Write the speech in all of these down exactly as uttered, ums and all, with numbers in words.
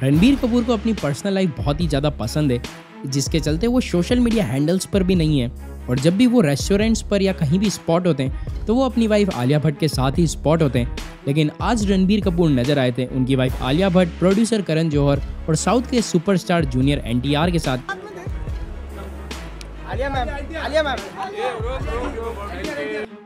रणबीर कपूर को अपनी personal life बहुत ही ज़्यादा पसंद है, जिसके चलते वो सोशल मीडिया हैंडल्स पर भी नहीं है। और जब भी वो रेस्टोरेंट्स पर या कहीं भी स्पॉट होते हैं तो वो अपनी वाइफ आलिया भट्ट के साथ ही स्पॉट होते हैं। लेकिन आज रणबीर कपूर नजर आए थे उनकी वाइफ आलिया भट्ट, प्रोड्यूसर करण जौहर और साउथ के superstar junior N T R के साथ।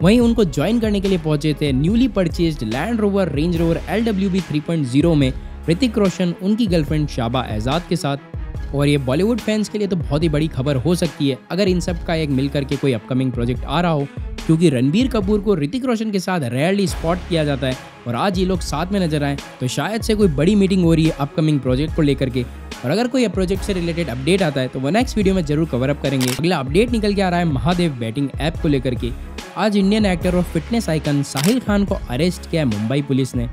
वहीं उनको ज्वाइन करने के लिए पहुंचे थे newly purchased Land Rover Range Rover L W B three point zero में ऋतिक रोशन, उनकी गर्लफ्रेंड शाबा एजाद के साथ। और ये बॉलीवुड फैंस के लिए तो बहुत ही बड़ी खबर हो सकती है अगर इन सब का एक मिलकर के कोई अपकमिंग प्रोजेक्ट आ रहा हो, क्योंकि रणबीर कपूर को ऋतिक रोशन के साथ रेयरली स्पॉट किया जाता है। और आज ये लोग साथ में नजर आए तो शायद से कोई बड़ी मीटिंग हो रही है अपकमिंग प्रोजेक्ट को लेकर के। और अगर कोई प्रोजेक्ट से रिलेटेड अपडेट आता है तो वो नेक्स्ट वीडियो में जरूर कवर अप करेंगे। अगला अपडेट निकल के आ रहा है महादेव बैटिंग ऐप को लेकर के। आज इंडियन एक्टर और फिटनेस आइकन साहिल खान को अरेस्ट किया है मुंबई पुलिस ने।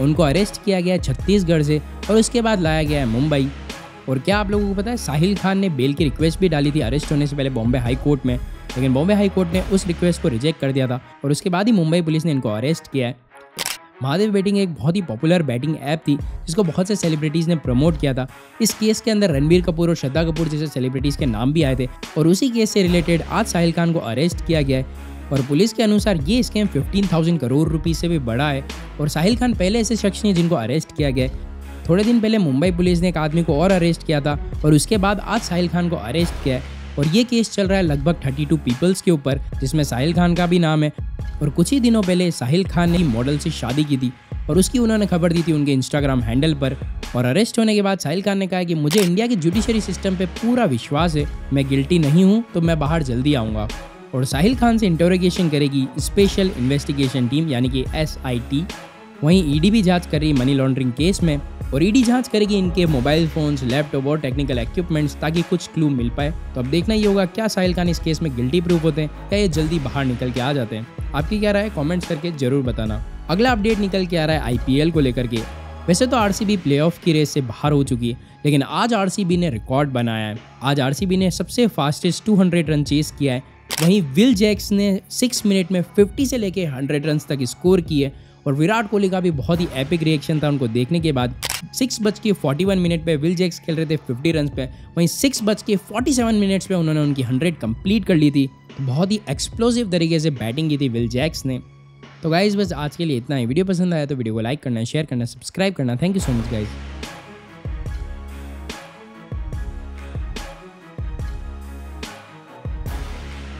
उनको अरेस्ट किया गया है छत्तीसगढ़ से और उसके बाद लाया गया है मुंबई। और क्या आप लोगों को पता है, साहिल खान ने बेल की रिक्वेस्ट भी डाली थी अरेस्ट होने से पहले बॉम्बे हाई कोर्ट में, लेकिन बॉम्बे हाई कोर्ट ने उस रिक्वेस्ट को रिजेक्ट कर दिया था और उसके बाद ही मुंबई पुलिस ने इनको अरेस्ट किया है। महादेव बैटिंग एक बहुत ही पॉपुलर बैटिंग ऐप थी जिसको बहुत से सेलिब्रिटीज़ ने प्रमोट किया था। इस केस के अंदर रणबीर कपूर और श्रद्धा कपूर जैसे सेलिब्रिटीज़ के नाम भी आए थे और उसी केस से रिलेटेड आज साहिल खान को अरेस्ट किया गया है। और पुलिस के अनुसार ये स्कैम पंद्रह हज़ार करोड़ रुपए से भी बड़ा है। और साहिल खान पहले ऐसे शख्स हैं जिनको अरेस्ट किया गया है। थोड़े दिन पहले मुंबई पुलिस ने एक आदमी को और अरेस्ट किया था और उसके बाद आज साहिल खान को अरेस्ट किया है। और ये केस चल रहा है लगभग बत्तीस पीपल्स के ऊपर, जिसमें साहिल खान का भी नाम है। और कुछ ही दिनों पहले साहिल खान ने मॉडल से शादी की थी और उसकी उन्होंने खबर दी थी उनके इंस्टाग्राम हैंडल पर। और अरेस्ट होने के बाद साहिल खान ने कहा कि मुझे इंडिया के जुडिशरी सिस्टम पे पूरा विश्वास है, मैं गिल्टी नहीं हूँ तो मैं बाहर जल्दी आऊँगा। और साहिल खान से इंटरोगेशन करेगी स्पेशल इन्वेस्टिगेशन टीम यानी कि एस आई टी। वहीं ई डी भी जांच कर रही मनी लॉन्ड्रिंग केस में और ई डी जांच करेगी इनके मोबाइल फोन्स, लैपटॉप और टेक्निकल इक्विपमेंट्स ताकि कुछ क्लू मिल पाए। तो अब देखना ही होगा क्या साहिल खान इस केस में गिल्टी प्रूफ होते हैं या ये जल्दी बाहर निकल के आ जाते हैं। आपकी क्या राय है कमेंट्स करके जरूर बताना। अगला अपडेट निकल के आ रहा है आई पी एल को लेकर के। वैसे तो R C B playoff की रेस से बाहर हो चुकी है, लेकिन आज आर सी बी ने रिकॉर्ड बनाया है। आज आर सी बी ने सबसे fastest two hundred run chase किया है। वहीं विल जैक्स ने सिक्स मिनट में फिफ्टी से लेकर हंड्रेड रन तक स्कोर किए। और विराट कोहली का भी बहुत ही एपिक रिएक्शन था उनको देखने के बाद। सिक्स बज के फोर्टी वन मिनट पे विल जैक्स खेल रहे थे फिफ्टी रन पे, वहीं सिक्स बज के फोर्टी सेवन मिनट्स पे उन्होंने उनकी हंड्रेड कंप्लीट कर ली थी। बहुत ही एक्सप्लोसिव तरीके से बैटिंग की थी विल जैक्स ने। तो गाइज बस आज के लिए इतना ही। वीडियो पसंद आया तो वीडियो को लाइक करना, शेयर करना, सब्सक्राइब करना। Thank you so much guys.